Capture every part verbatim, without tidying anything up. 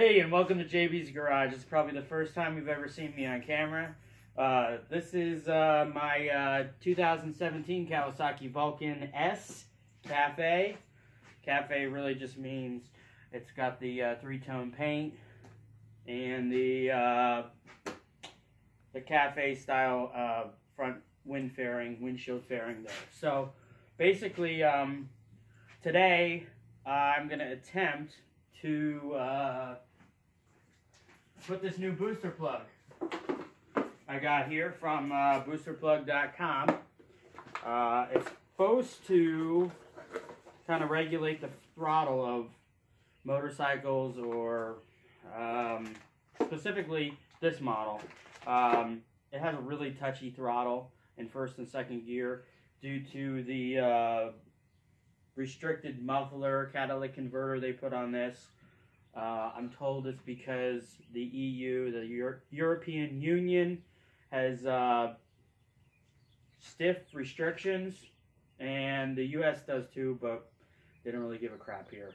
Hey, and welcome to J B's Garage. It's probably the first time you've ever seen me on camera. Uh, this is uh, my uh, two thousand seventeen Kawasaki Vulcan S Cafe. Cafe really just means it's got the uh, three-tone paint and the uh, the cafe-style uh, front wind fairing, windshield fairing there. So basically, um, today uh, I'm going to attempt to uh, put this new booster plug I got here from uh, booster plug dot com. Uh, it's supposed to kind of regulate the throttle of motorcycles, or um, specifically this model. Um, it has a really touchy throttle in first and second gear due to the uh, restricted muffler catalytic converter they put on this. Uh, I'm told it's because the E U, the Euro European Union, has uh, stiff restrictions, and the U S does too, but they don't really give a crap here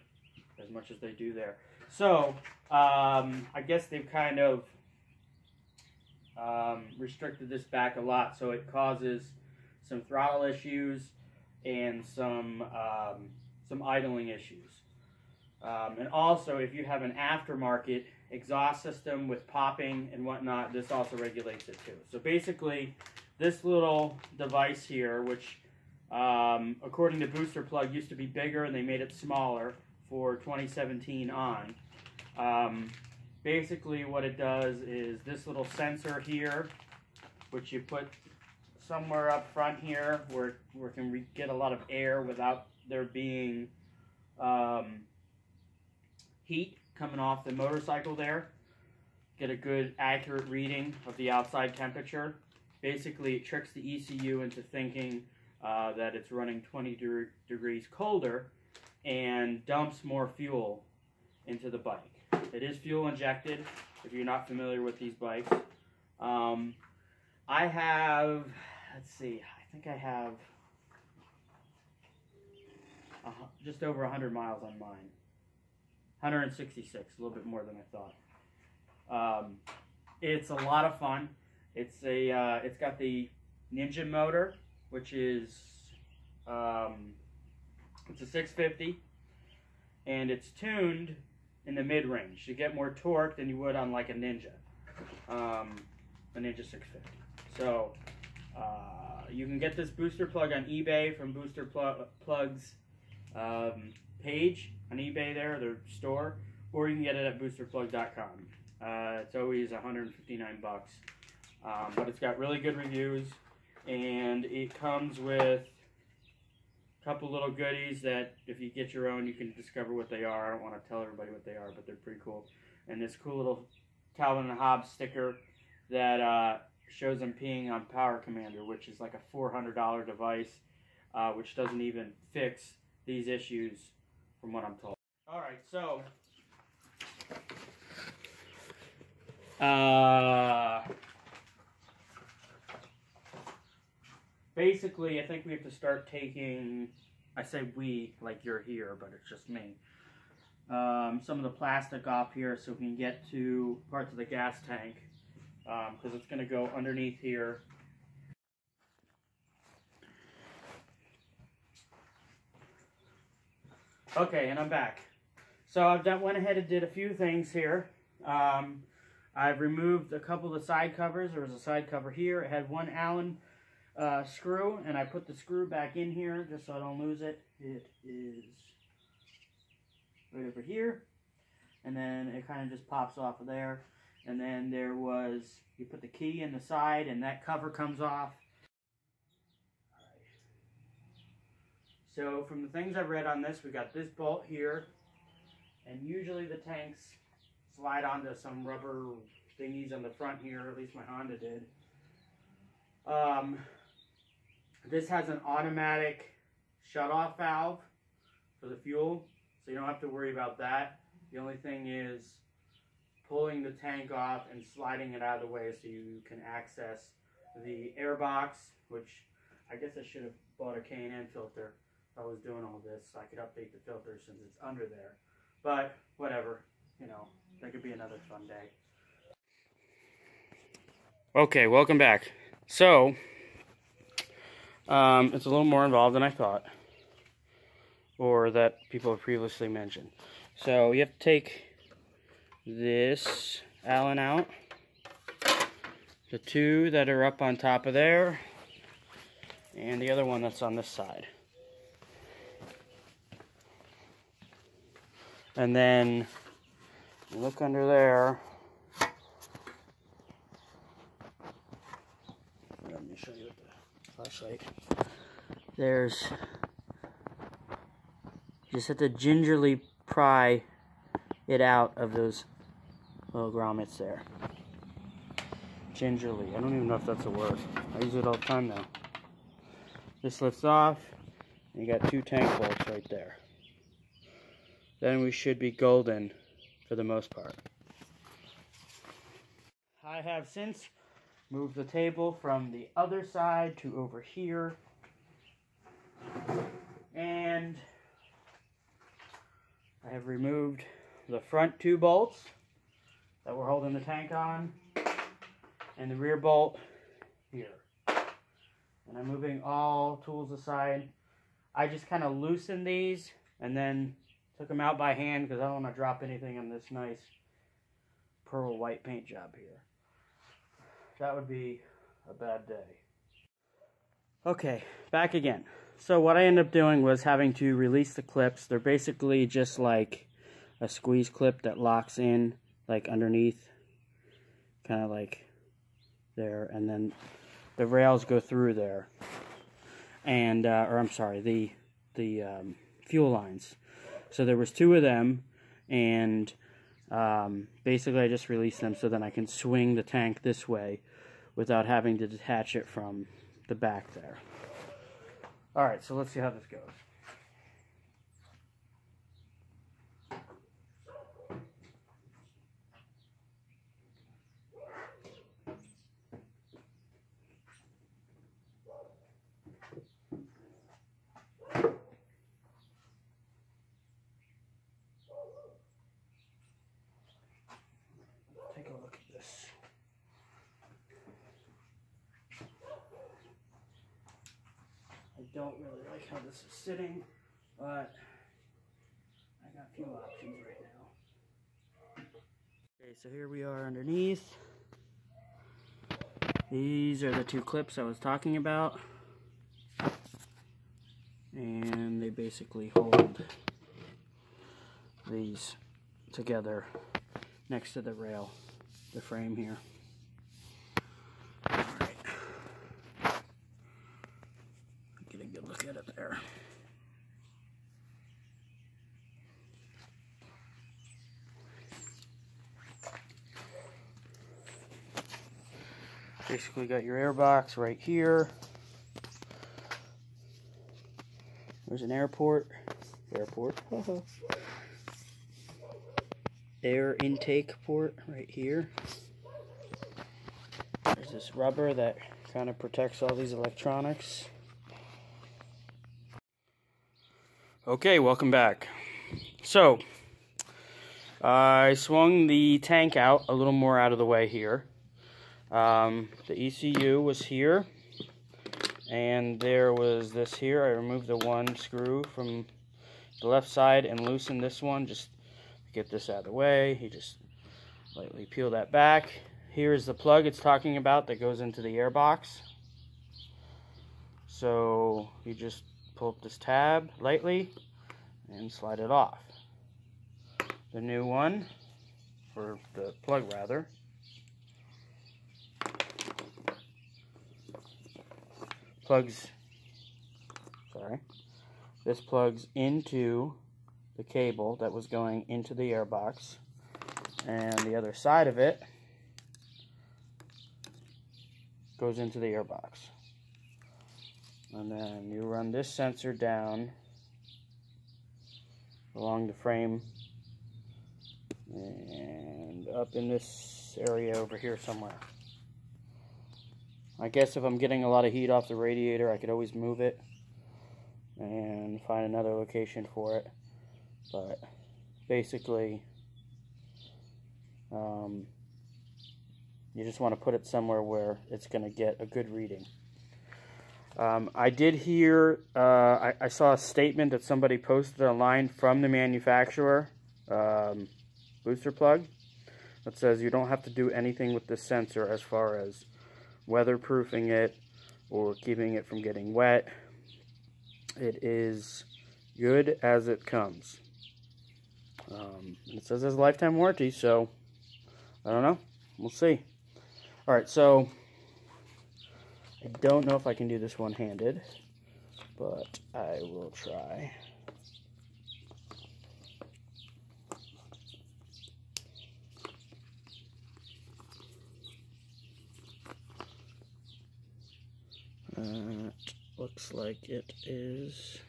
as much as they do there. So um, I guess they've kind of um, restricted this back a lot, so it causes some throttle issues and some um, some idling issues. Um, and also, if you have an aftermarket exhaust system with popping and whatnot, this also regulates it too. So basically, this little device here, which um, according to Booster Plug used to be bigger and they made it smaller for twenty seventeen on. Um, basically, what it does is this little sensor here, which you put somewhere up front here where, where it can re get a lot of air without there being um, heat coming off the motorcycle there. Get a good accurate reading of the outside temperature. Basically, it tricks the E C U into thinking uh, that it's running twenty degrees colder and dumps more fuel into the bike. It is fuel injected, if you're not familiar with these bikes. Um, I have... Let's see, I think I have uh, just over one hundred miles on mine. one hundred sixty-six, a little bit more than I thought. Um, it's a lot of fun. It's a, uh, it's got the Ninja motor, which is, um, it's a six fifty, and it's tuned in the mid-range to get more torque than you would on like a Ninja, um, a Ninja six fifty. So Uh, you can get this booster plug on eBay from Booster Pl Plug's um, page on eBay there, their store, or you can get it at booster plug dot com. Uh, it's always one hundred fifty-nine bucks, um, but it's got really good reviews, and it comes with a couple little goodies that if you get your own, you can discover what they are. I don't want to tell everybody what they are, but they're pretty cool. And this cool little Calvin and Hobbes sticker that uh, shows them peeing on Power Commander, which is like a four hundred dollar device, uh, which doesn't even fix these issues from what I'm told. Alright, so uh, basically I think we have to start taking, I say we like you're here, but it's just me, um, some of the plastic off here so we can get to parts of the gas tank, because um, it's going to go underneath here. Okay, and I'm back. So I've done, went ahead and did a few things here. Um, I've removed a couple of the side covers. There was a side cover here. It had one Allen uh, screw, and I put the screw back in here just so I don't lose it. It is right over here, and then it kind of just pops off of there. And then there was, you put the key in the side and that cover comes off. Right. So from the things I've read on this, we got this bolt here. And usually the tanks slide onto some rubber thingies on the front here, at least my Honda did. Um, this has an automatic shutoff valve for the fuel, so you don't have to worry about that. The only thing is pulling the tank off and sliding it out of the way so you can access the air box, which I guess I should have bought a K and N filter if I was doing all this so I could update the filter since it's under there. But whatever, you know, there could be another fun day. Okay, welcome back. So, um, it's a little more involved than I thought, or that people have previously mentioned. So you have to take this Allen out, the two that are up on top of there, and the other one that's on this side. And then look under there. Let me show you with the flashlight. There's, you just have to gingerly pry it out of those little grommets there. Gingerly. I don't even know if that's a word. I use it all the time now. This lifts off, and you got two tank bolts right there. Then we should be golden for the most part. I have since moved the table from the other side to over here. And I have removed the front two bolts that were holding the tank on, and the rear bolt here. And I'm moving all tools aside. I just kind of loosened these and then took them out by hand because I don't want to drop anything on this nice pearl white paint job here. That would be a bad day. Okay, back again. So what I ended up doing was having to release the clips. They're basically just like a squeeze clip that locks in like underneath, kind of like there, and then the rails go through there. And, uh, or I'm sorry, the, the um, fuel lines. So there was two of them, and um, basically I just released them so then I can swing the tank this way without having to detach it from the back there. All right, so let's see how this goes. Don't really like how this is sitting, but I got a few options right now. Okay, so here we are underneath. These are the two clips I was talking about, and they basically hold these together next to the rail, the frame here. Get it there. Basically got your air box right here. There's an airport. Airport. Air intake port right here. There's this rubber that kind of protects all these electronics. Okay, welcome back. So, uh, I swung the tank out a little more out of the way here. Um, the E C U was here, and there was this here. I removed the one screw from the left side and loosened this one. Just get this out of the way. You just lightly peel that back. Here is the plug it's talking about that goes into the air box. So, you just pull up this tab lightly and slide it off. The new one, or the plug rather, plugs, sorry, this plugs into the cable that was going into the air box, and the other side of it goes into the air box. And then you run this sensor down along the frame and up in this area over here somewhere. I guess if I'm getting a lot of heat off the radiator, I could always move it and find another location for it. But basically, Um, you just want to put it somewhere where it's going to get a good reading. Um, I did hear, uh, I, I saw a statement that somebody posted online from the manufacturer, um, Booster Plug, that says you don't have to do anything with this sensor as far as weatherproofing it or keeping it from getting wet. It is good as it comes. Um, and it says it has a lifetime warranty, so I don't know. We'll see. All right, so I don't know if I can do this one-handed, but I will try. Uh, looks like it is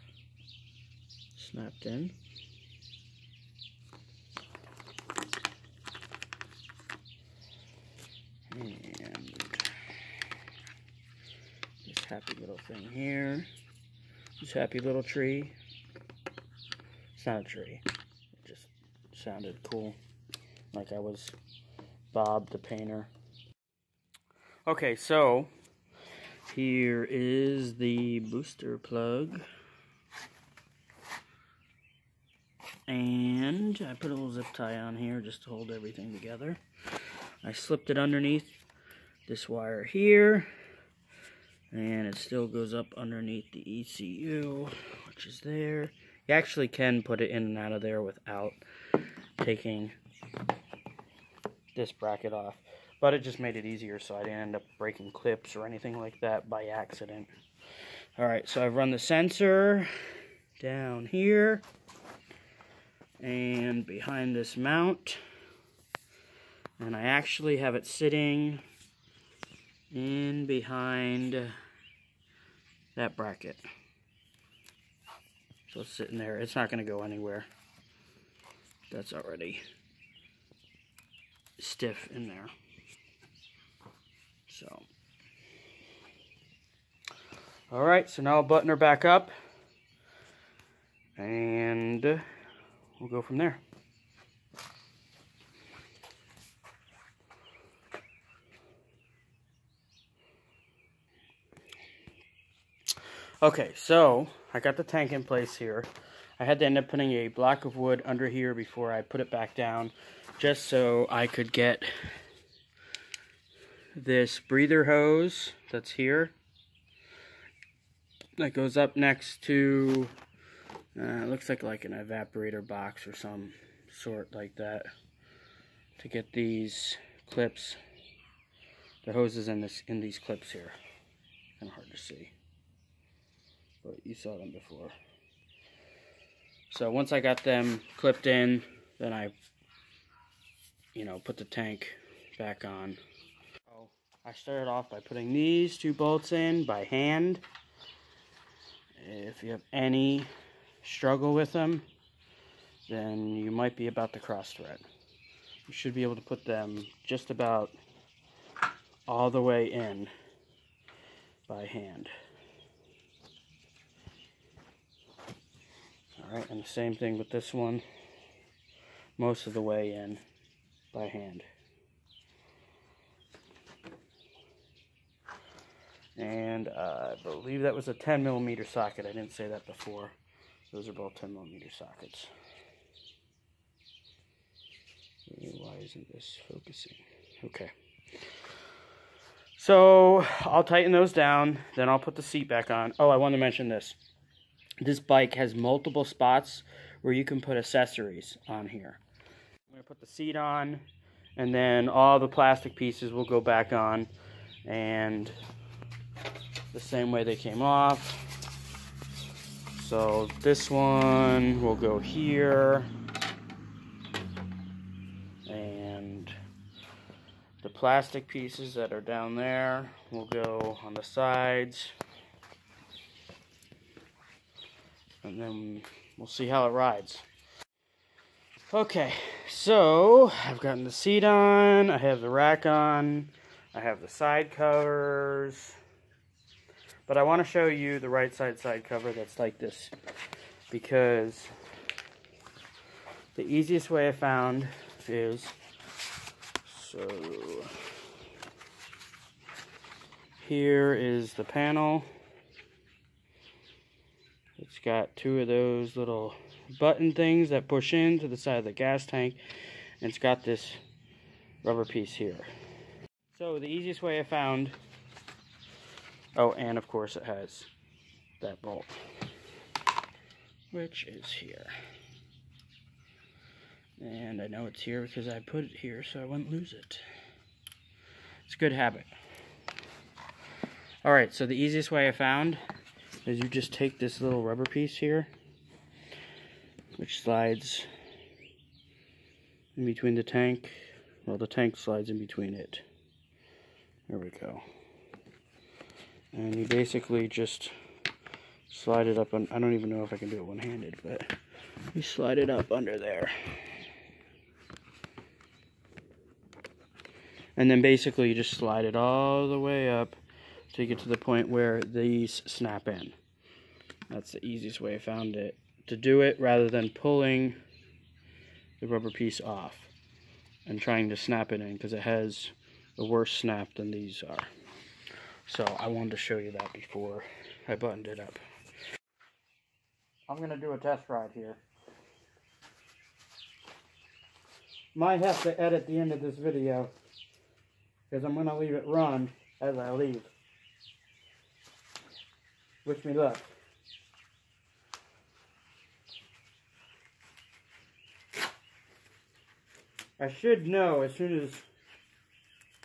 snapped in. And this happy little thing here, this happy little tree. It's not a tree. It just sounded cool, like I was Bob the painter. Okay, so here is the Booster Plug, and I put a little zip tie on here just to hold everything together. I slipped it underneath this wire here, and it still goes up underneath the E C U, which is there. You actually can put it in and out of there without taking this bracket off, but it just made it easier so I didn't end up breaking clips or anything like that by accident. All right, so I've run the sensor down here and behind this mount. And I actually have it sitting in behind that bracket. So it's sitting there. It's not going to go anywhere. That's already stiff in there. So, all right, so now I'll button her back up and we'll go from there. Okay, so I got the tank in place here. I had to end up putting a block of wood under here before I put it back down, just so I could get this breather hose that's here that goes up next to, uh, looks like like an evaporator box or some sort like that, to get these clips, the hoses in this in these clips here. Kind of hard to see, but you saw them before. So once I got them clipped in, then I, you know, put the tank back on. So I started off by putting these two bolts in by hand. If you have any struggle with them, then you might be about to cross thread. You should be able to put them just about all the way in by hand. Alright, and the same thing with this one, most of the way in by hand. And uh, I believe that was a ten millimeter socket. I didn't say that before. Those are both ten millimeter sockets. Why isn't this focusing? Okay. So I'll tighten those down, then I'll put the seat back on. Oh, I wanted to mention this. This bike has multiple spots where you can put accessories on here. I'm going to put the seat on, and then all the plastic pieces will go back on, and the same way they came off. So this one will go here, and the plastic pieces that are down there will go on the sides. And then we'll see how it rides. Okay, so I've gotten the seat on, I have the rack on, I have the side covers, but I want to show you the right side side cover that's like this, because the easiest way I found is So here is the panel. It's got two of those little button things that push into the side of the gas tank, and it's got this rubber piece here. So the easiest way I found, oh, and of course it has that bolt, which is here. And I know it's here because I put it here so I wouldn't lose it. It's a good habit. All right, so the easiest way I found is you just take this little rubber piece here, which slides in between the tank. Well, the tank slides in between it. There we go. And you basically just slide it up, on, I don't even know if I can do it one-handed, but you slide it up under there. And then basically you just slide it all the way up till you get to the point where these snap in. That's the easiest way I found it to do it, rather than pulling the rubber piece off and trying to snap it in, because it has a worse snap than these are. So I wanted to show you that before I buttoned it up. I'm gonna do a test ride here. Might have to edit the end of this video because I'm gonna leave it run as I leave. Wish me luck. I should know as soon as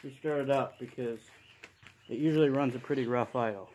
we start it up because it usually runs a pretty rough idle.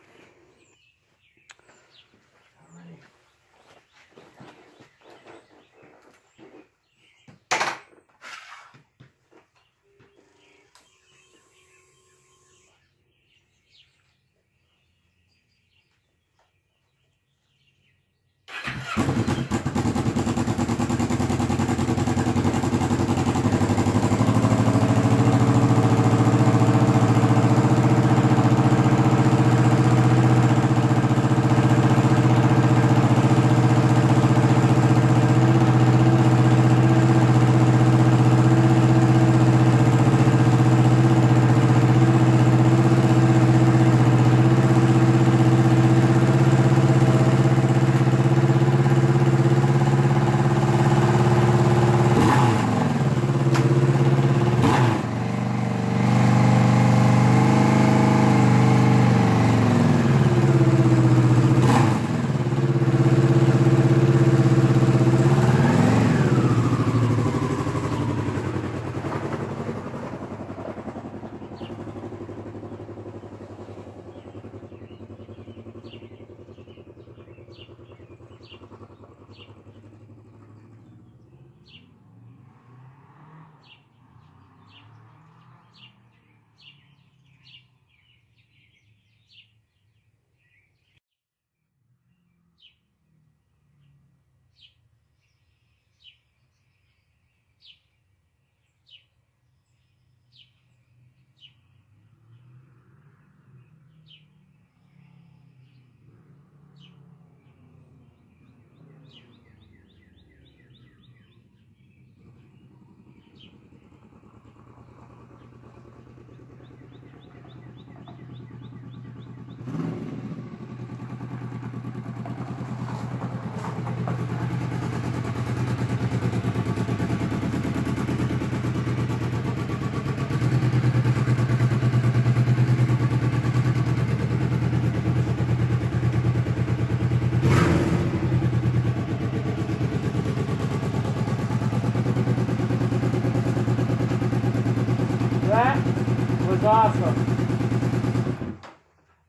Awesome.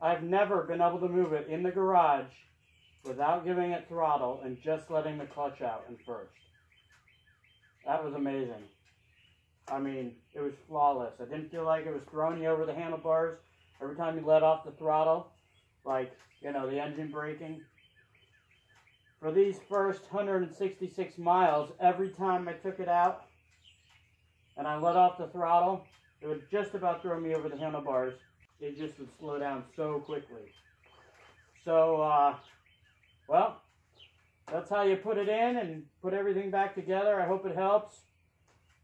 I've never been able to move it in the garage without giving it throttle and just letting the clutch out in first. That was amazing. I mean, it was flawless. I didn't feel like it was throwing you over the handlebars every time you let off the throttle, like, you know, the engine braking. For these first one hundred sixty-six miles, every time I took it out and I let off the throttle, it would just about throw me over the handlebars. It just would slow down so quickly. So, uh, well, that's how you put it in and put everything back together. I hope it helps.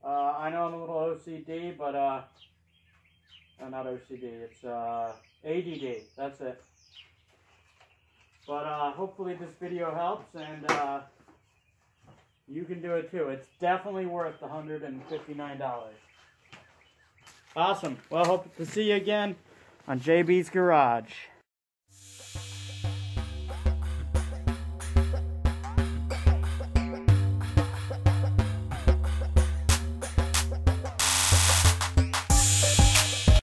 Uh, I know I'm a little O C D, but uh, no, not O C D, it's uh, A D D, that's it. But uh, hopefully this video helps, and uh, you can do it too. It's definitely worth the one hundred fifty-nine dollars. Awesome. Well, hope to see you again on J B's Garage.